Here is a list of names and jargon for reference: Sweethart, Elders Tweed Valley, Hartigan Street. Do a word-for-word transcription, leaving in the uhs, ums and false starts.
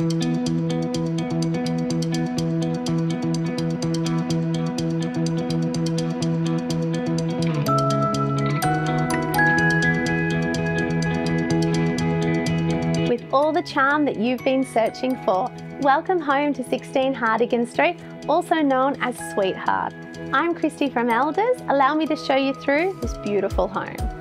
With all the charm that you've been searching for, welcome home to sixteen Hartigan Street, also known as Sweethart. I'm Christy from Elders. Allow me to show you through this beautiful home.